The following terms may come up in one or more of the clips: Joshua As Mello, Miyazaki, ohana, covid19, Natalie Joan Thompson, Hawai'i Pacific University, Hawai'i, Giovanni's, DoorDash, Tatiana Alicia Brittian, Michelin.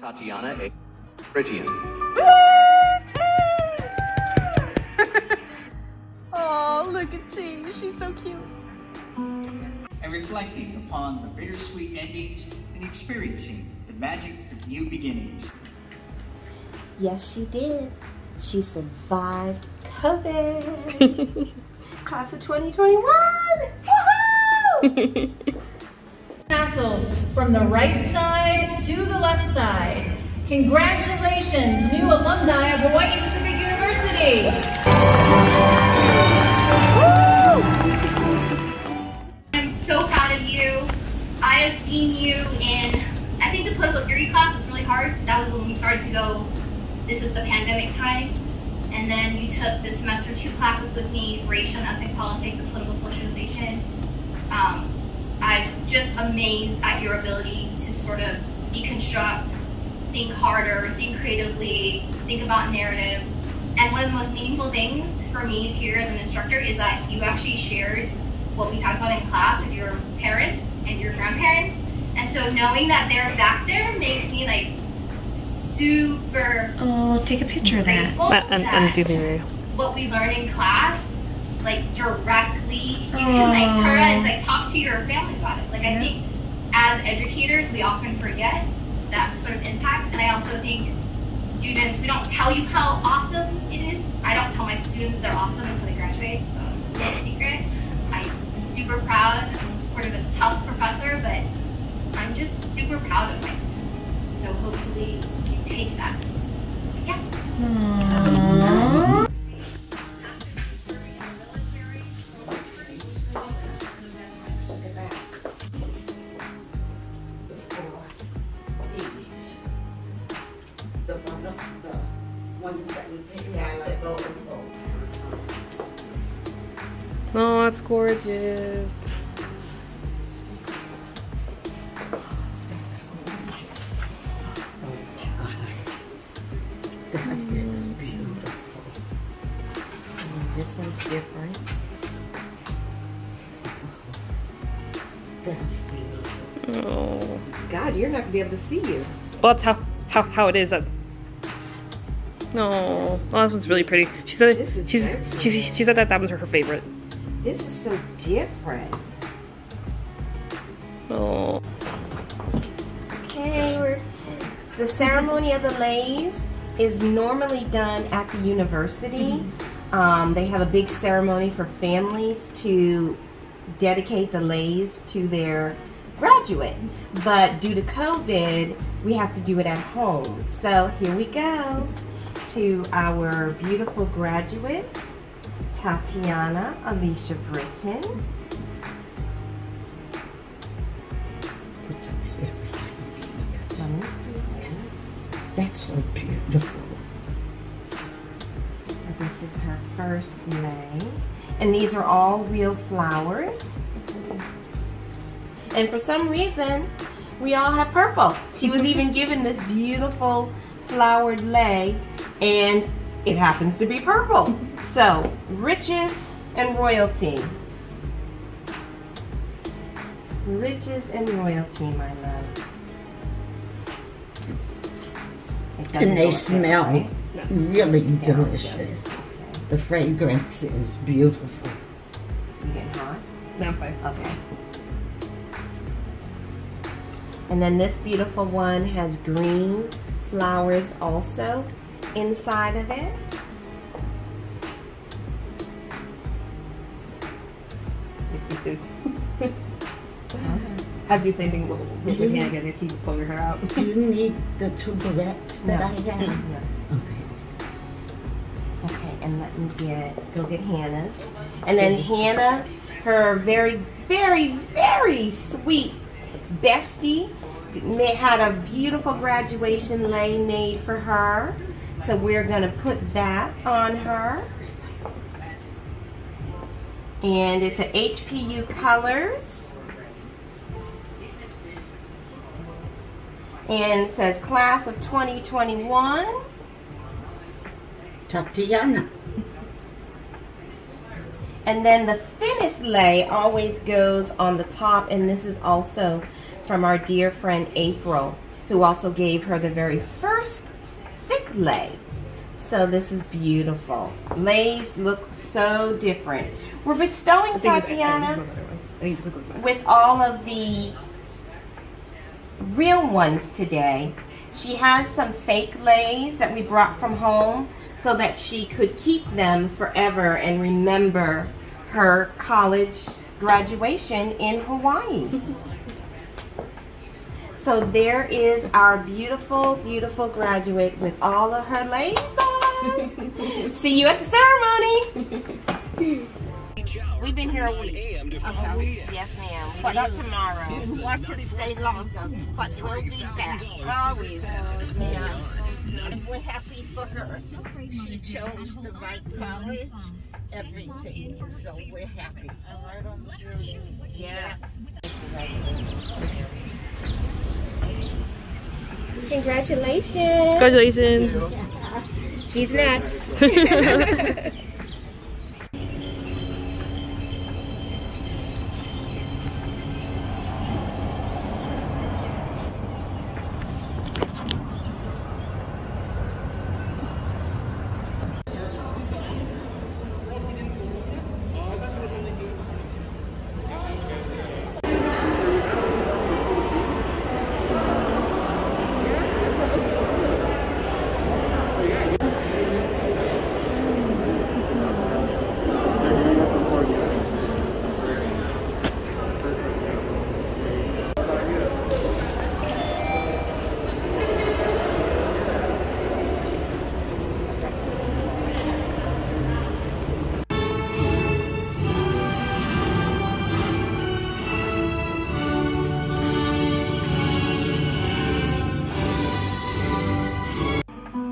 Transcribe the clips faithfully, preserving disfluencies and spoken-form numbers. Tatiana A. Brittian. Oh, look at T. She's so cute. And reflecting upon the bittersweet endings and experiencing the magic of new beginnings. Yes, she did. She survived COVID. Class of twenty twenty-one! Woohoo! Tassels from the right side to the left side. Congratulations, new alumni of Hawai'i Pacific University! Woo! I'm so proud of you. I have seen you in, I think the political theory class was really hard. That was when we started to go, this is the pandemic time. And then you took this semester two classes with me, racial and ethnic politics and political socialization. Um, I'm just amazed at your ability to sort of deconstruct, think harder, think creatively, think about narratives. And one of the most meaningful things for me here as an instructor is that you actually shared what we talked about in class with your parents and your grandparents. And so knowing that they're back there makes me like, super oh, take a picture of that. But I'm, that I'm doing it. What we learn in class, like directly, you oh. can like turn and like talk to your family about it. Like yeah. I think as educators, we often forget that sort of impact. And I also think students, we don't tell you how awesome it is. I don't tell my students they're awesome until they graduate, so it's no secret. I'm super proud. I'm sort of a tough professor, but I'm just super proud of my students. So hopefully, take that. Yeah. Aww. The one of the ones that we picked out, let go and go. Oh, it's gorgeous. Different. That's beautiful. Oh. God, you're not gonna be able to see you. Well, that's how how how it is. No, oh, well, this one's really pretty. She said this is she's, she, she she said that that one's her favorite. This is so different. Oh. Okay, we're, the ceremony of the leis is normally done at the university. Mm-hmm. Um, they have a big ceremony for families to dedicate the leis to their graduate. But due to COVID, we have to do it at home. So here we go to our beautiful graduate, Tatiana Alicia Brittian. That's so beautiful. This is her first lei. And these are all real flowers. And for some reason, we all have purple. She was even given this beautiful flowered lei, and it happens to be purple. So, riches and royalty. Riches and royalty, my love. And they smell. Right? Really delicious. Okay. The fragrance is beautiful. You getting hot? No, I'm fine. Okay. And then this beautiful one has green flowers also inside of it. Have the same thing with your hand again if you pull your hair out. Do you need the tuberettes that no. I have? No. Okay. Okay, and let me get, go get Hannah's. And then Hannah, her very, very, very sweet bestie, had a beautiful graduation lei made for her. So we're gonna put that on her. And it's a H P U colors. And it says class of twenty twenty-one. Tatiana. And then the thinnest lei always goes on the top, and this is also from our dear friend April, who also gave her the very first thick lei. So this is beautiful. Leis look so different. We're bestowing Tatiana with all of the real ones today. She has some fake leis that we brought from home so that she could keep them forever and remember her college graduation in Hawaii. So there is our beautiful, beautiful graduate with all of her leis on. See you at the ceremony. We've been here a week. Uh-huh. Yes, ma'am. We leave tomorrow. We want to stay long, but we'll be back. Always. Yeah. And we're happy for her. She chose the right college, everything. So we're happy. Yes. Congratulations. Congratulations. She's next.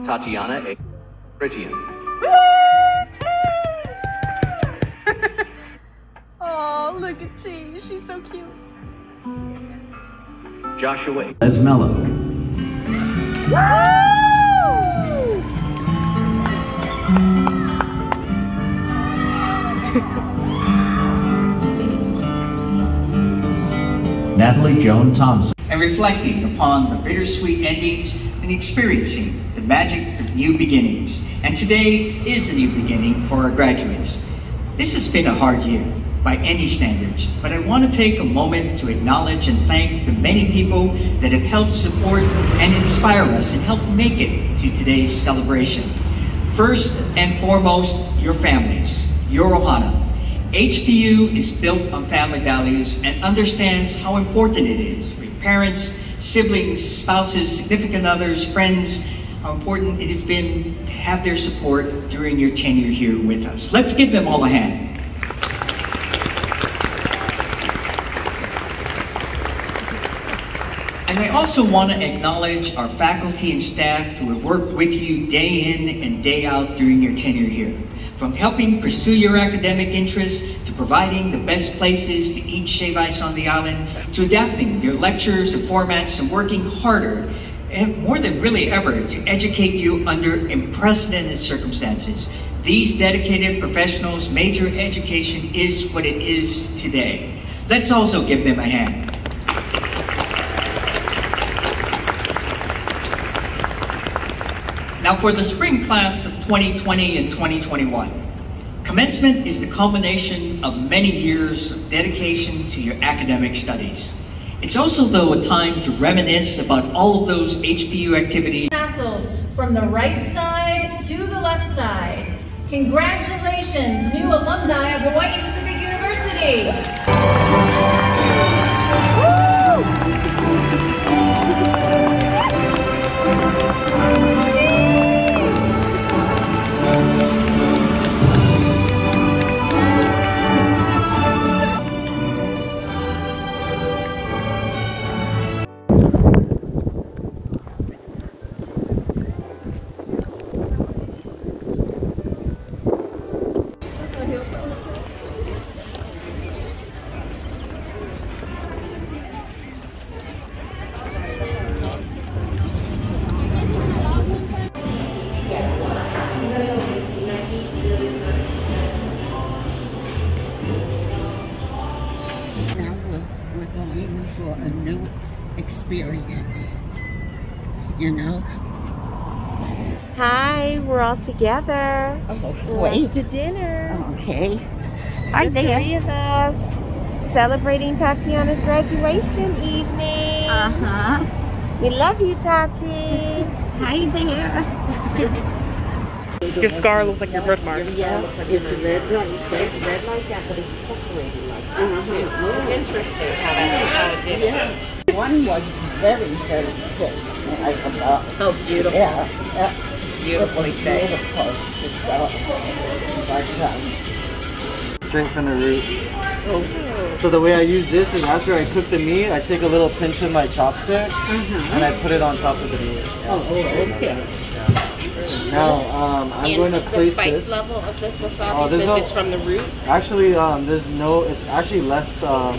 Tatiana A. Brittian. Oh, look at T. She's so cute. Joshua As Mello. Natalie Joan Thompson. And reflecting upon the bittersweet endings and experiencing the magic of new beginnings. And today is a new beginning for our graduates. This has been a hard year by any standards, but I want to take a moment to acknowledge and thank the many people that have helped support and inspire us and helped make it to today's celebration. First and foremost, your families, your ohana. H P U is built on family values and understands how important it is for parents, siblings, spouses, significant others, friends, how important it has been to have their support during your tenure here with us. Let's give them all a hand. And I also want to acknowledge our faculty and staff who have worked with you day in and day out during your tenure here. From helping pursue your academic interests, to providing the best places to eat shave ice on the island, to adapting their lectures and formats and working harder and more than really ever to educate you under unprecedented circumstances. These dedicated professionals made your education is what it is today. Let's also give them a hand. Now for the spring class of twenty twenty and twenty twenty-one, commencement is the culmination of many years of dedication to your academic studies. It's also, though, a time to reminisce about all of those H P U activities. Tassels from the right side to the left side. Congratulations, new alumni of Hawai'i Pacific University. you know. Hi, we're all together. Oh, wait. To dinner. Okay. Hi the there. Three of us celebrating Tatiana's graduation evening. Uh huh. We love you, Tati. Hi there. Your scar looks like your birthmark. Yeah, it's a red light. It's a red light, but it's separated like that. Mm-hmm. So it's really interesting how that did it. One was very, very thick. Like a ball. Oh, beautiful. Yeah. yeah. Beautifully thick. Beautiful. It's uh, straight from the root. Oh. So the way I use this is after I cook the meat, I take a little pinch of my chopstick mm-hmm. and I put it on top of the meat. Yeah. Oh, okay. Yeah. Now, um, I'm and going to place the spice this. level of this wasabi, oh, since no, it's from the root? Actually, um, there's no, it's actually less um,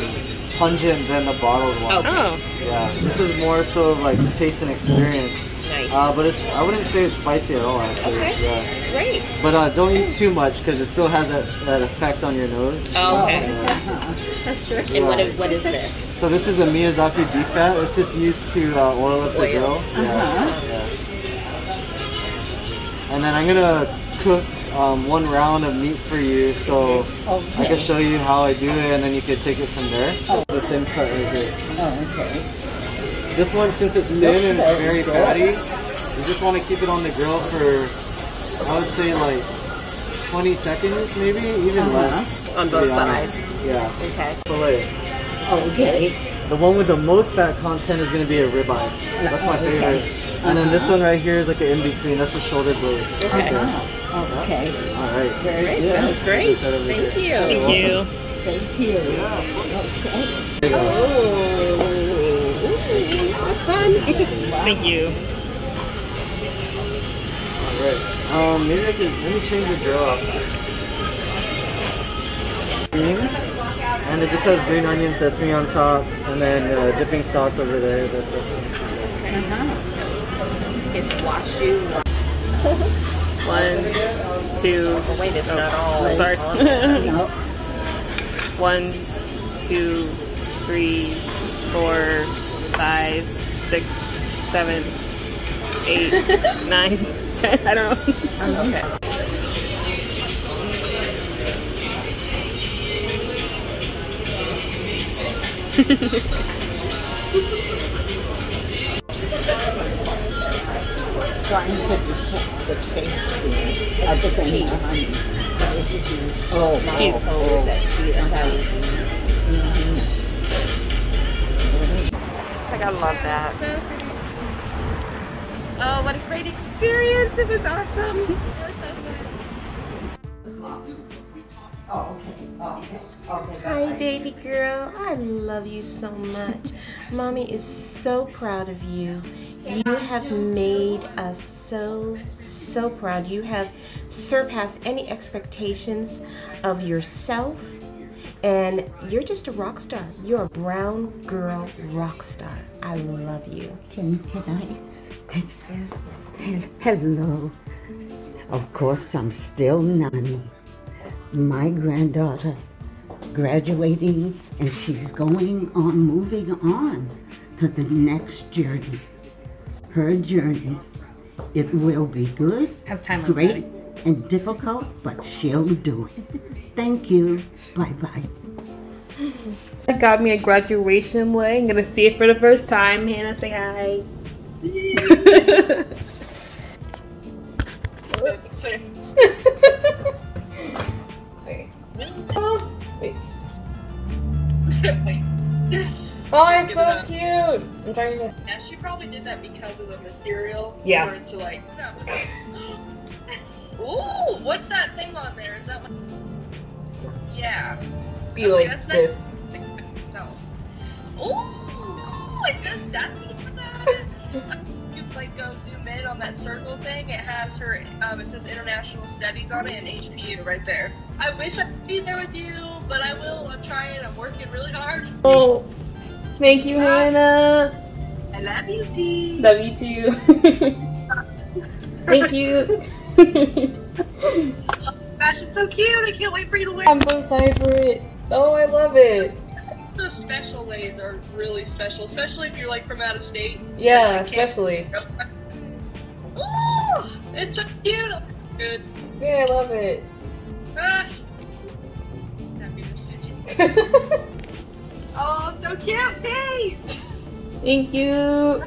pungent than the bottled one. Okay. Oh. Yeah, this is more so like taste and experience. Nice. Uh, but it's, I wouldn't say it's spicy at all, actually. Okay, yeah. Great. But uh, don't eat too much, because it still has that, that effect on your nose. Oh, okay. Yeah. That's true. And yeah. what, what is this? So this is the Miyazaki beef fat. It's just used to uh, oil up the grill. Yeah. Uh-huh. yeah. And then I'm gonna cook um, one round of meat for you, so okay. I can show you how I do it, and then you can take it from there. Oh. The thin cut right here. Oh, okay. This one, since it's thin and it's very fatty, you just want to keep it on the grill for, I would say, like twenty seconds, maybe even uh-huh. less. On both sides. Yeah. Okay. Filet. Okay. The one with the most fat content is gonna be a ribeye. That's my favorite. Okay. And then this one right here is like an in-between. That's the shoulder blade. Okay. Okay. Oh, okay. All right. Very great. Yeah. Sounds great. Thank you. Thank you. Thank you. Yeah. Okay. Oh. Ooh, fun. Thank you. All right. Um, maybe I can, let me change the grill up. And it just has green onion sesame on top, and then uh, dipping sauce over there. That's, that's okay. Uh-huh. It's washu. One, two. Oh, wait, it's oh, not all. Sorry. Nope. One, two, three, four, five, six, seven, eight, nine, ten. I don't know. Okay. Trying to detect the taste of the cheese. Oh, my cheese. Oh, mm-hmm. I gotta love that. Oh, what a great experience! It was awesome. It was oh, okay. Oh, okay. Okay. Hi, baby girl. I love you so much. Mommy is so proud of you. You have made us so, so proud. You have surpassed any expectations of yourself, and you're just a rock star. You're a brown girl rock star. I love you. Can, can I? Yes. Hello. Of course, I'm still Nani, my granddaughter, graduating, and she's going on, moving on to the next journey. Her journey, it will be good, How's time great, and difficult, but she'll do it. Thank you. Bye-bye. I got me a graduation ring. I'm gonna see it for the first time. Hannah, say hi. Oh, wait. Oh, it's so cute. I'm trying to. Yeah, she probably did that because of the material. Yeah. For it to like. Ooh, what's that thing on there? Is that? Like... Yeah. Be okay, like that's this. Nice. Ooh, it just ducky for that. You like go zoom in on that circle thing. It has her. Um, it says International Studies on it and H B U right there. I wish I could be there with you, but I will. I'm trying. I'm working really hard. Oh. Thank you, Bye. Hannah. I love you too. Love you too. Thank you. Oh my gosh, it's so cute. I can't wait for you to wear it. I'm so excited for it. Oh, I love it. Those special ways are really special, especially if you're like from out of state. Yeah, especially. Ooh, it's so cute. It looks good. Yeah, I love it. Ah. Happiness. Oh, so cute, Tay! Thank you.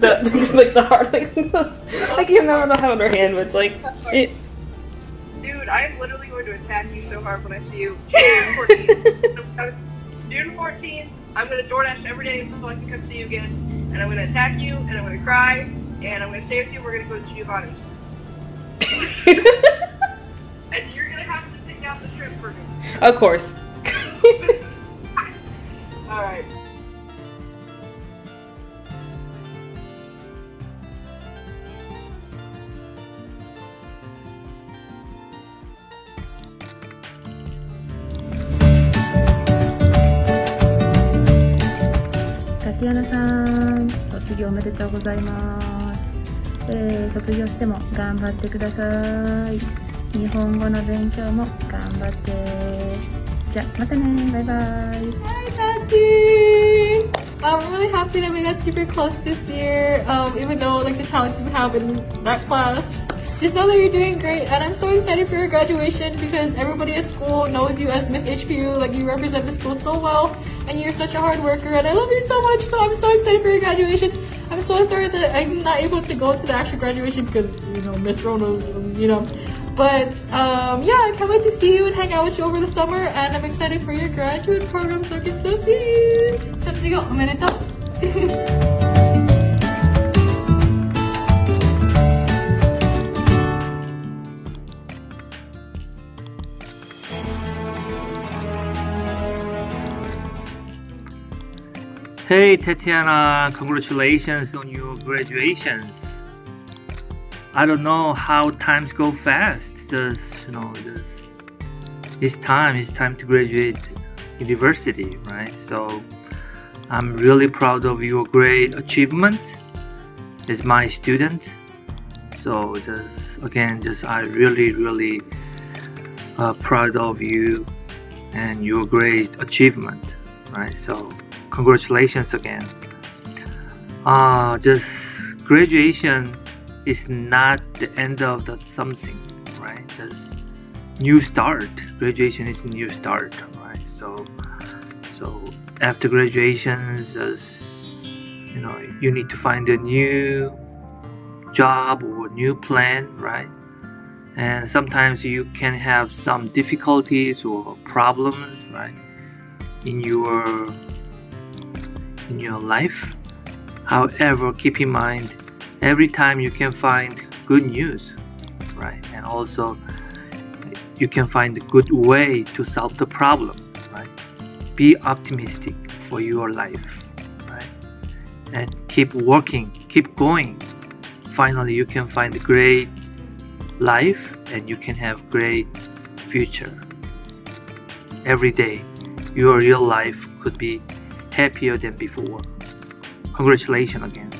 The, like the heart, like, I can't remember how in her hand, but it's like, it... Dude, I'm literally going to attack you so hard when I see you. June fourteenth. June fourteenth, I'm going to DoorDash every day until I can come see you again. And I'm going to attack you, and I'm going to cry, and I'm going to stay with you, we're going to go to Giovanni's. And you're going to have to take out the shrimp for me. Of course. Alright. Tatiana-san、卒業おめでとうございます。えー、卒業しても頑張ってください。日本語の勉強も頑張って。じゃ、またね。バイバイ。Hi, Tati! I'm really happy that we got super close this year,、um, even though like the challenges we have in that class. Just know that you're doing great, and I'm so excited for your graduation because everybody at school knows you as Miss H P U. Like, you represent the school so well. And you're such a hard worker, and I love you so much, so I'm so excited for your graduation. I'm so sorry that I'm not able to go to the actual graduation because, you know, Miss Rona, you know. But, um, yeah, I can't wait to see you and hang out with you over the summer, and I'm excited for your graduate program, so I can still see you. Satsugo omedetou. Hey Tatiana, congratulations on your graduations. I don't know how times go fast. Just, you know, just, it's time, it's time to graduate university, right? So I'm really proud of your great achievement as my student. So just, again, just I really, really uh, proud of you and your great achievement, right? So congratulations again. Uh, just graduation is not the end of the something, right? Just new start. Graduation is a new start, right? So, so after graduations, just, you know, you need to find a new job or new plan, right? And sometimes you can have some difficulties or problems, right? In your in your life. However, keep in mind every time you can find good news, right? And also you can find a good way to solve the problem, right? Be optimistic for your life, right? And keep working, keep going. Finally, you can find a great life and you can have great future. Every day your real life could be happier than before. Congratulations again.